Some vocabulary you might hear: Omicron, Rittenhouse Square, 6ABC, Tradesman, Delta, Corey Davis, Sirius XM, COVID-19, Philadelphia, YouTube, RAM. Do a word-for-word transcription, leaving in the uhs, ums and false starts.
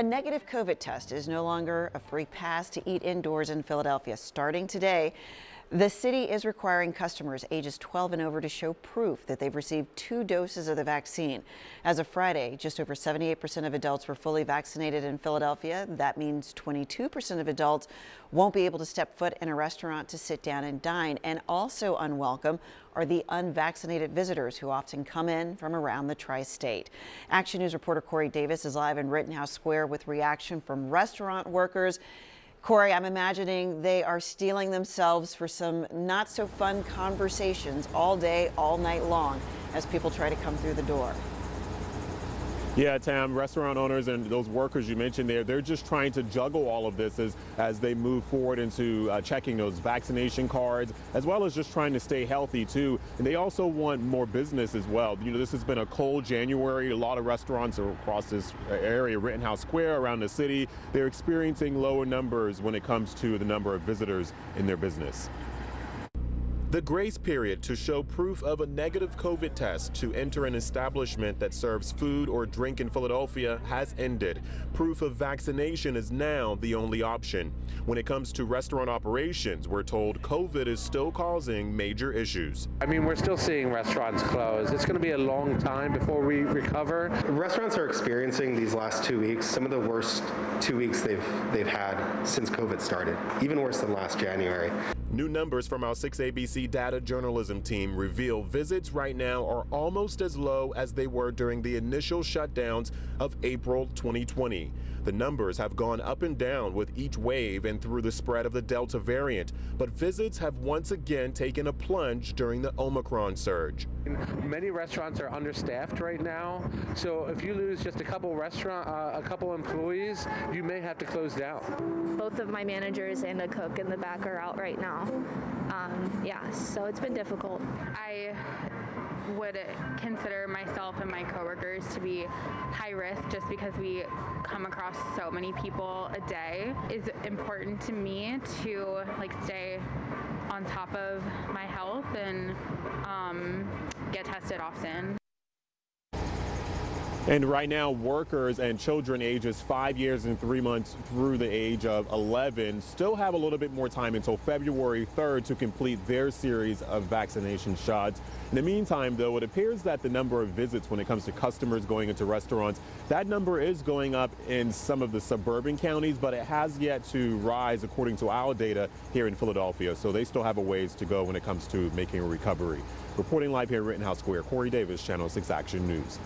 A negative COVID test is no longer a free pass to eat indoors in Philadelphia. Starting today, the city is requiring customers ages twelve and over to show proof that they've received two doses of the vaccine. As of Friday, just over seventy-eight percent of adults were fully vaccinated in Philadelphia. That means twenty-two percent of adults won't be able to step foot in a restaurant to sit down and dine. And also unwelcome are the unvaccinated visitors who often come in from around the tri-state. Action News reporter Corey Davis is live in Rittenhouse Square with reaction from restaurant workers. Corey, I'm imagining they are steeling themselves for some not so fun conversations all day, all night long as people try to come through the door. Yeah, Tam, restaurant owners and those workers you mentioned there, they're just trying to juggle all of this as, as they move forward into uh, checking those vaccination cards, as well as just trying to stay healthy, too. And they also want more business as well. You know, this has been a cold January. A lot of restaurants are across this area, Rittenhouse Square, around the city. They're experiencing lower numbers when it comes to the number of visitors in their business. The grace period to show proof of a negative COVID test to enter an establishment that serves food or drink in Philadelphia has ended. Proof of vaccination is now the only option. When it comes to restaurant operations, we're told COVID is still causing major issues. I mean, we're still seeing restaurants close. It's going to be a long time before we recover. Restaurants are experiencing these last two weeks some of the worst two weeks they've they've had since COVID started, even worse than last January. New numbers from our six A B C data journalism team reveal visits right now are almost as low as they were during the initial shutdowns of April twenty twenty. The numbers have gone up and down with each wave and through the spread of the Delta variant, but visits have once again taken a plunge during the Omicron surge. Many restaurants are understaffed right now, so if you lose just a couple restaurant, uh, a couple employees, you may have to close down. Both of my managers and the cook in the back are out right now. Um, yeah, so it's been difficult. I would consider myself and my coworkers to be high risk just because we come across so many people a day. It's important to me to like stay on top of my health and um, get tested often. And right now, workers and children ages five years and three months through the age of eleven still have a little bit more time until February third to complete their series of vaccination shots. In the meantime, though, it appears that the number of visits when it comes to customers going into restaurants, that number is going up in some of the suburban counties, but it has yet to rise according to our data here in Philadelphia. So they still have a ways to go when it comes to making a recovery. Reporting live here at Rittenhouse Square, Corey Davis, Channel six Action News.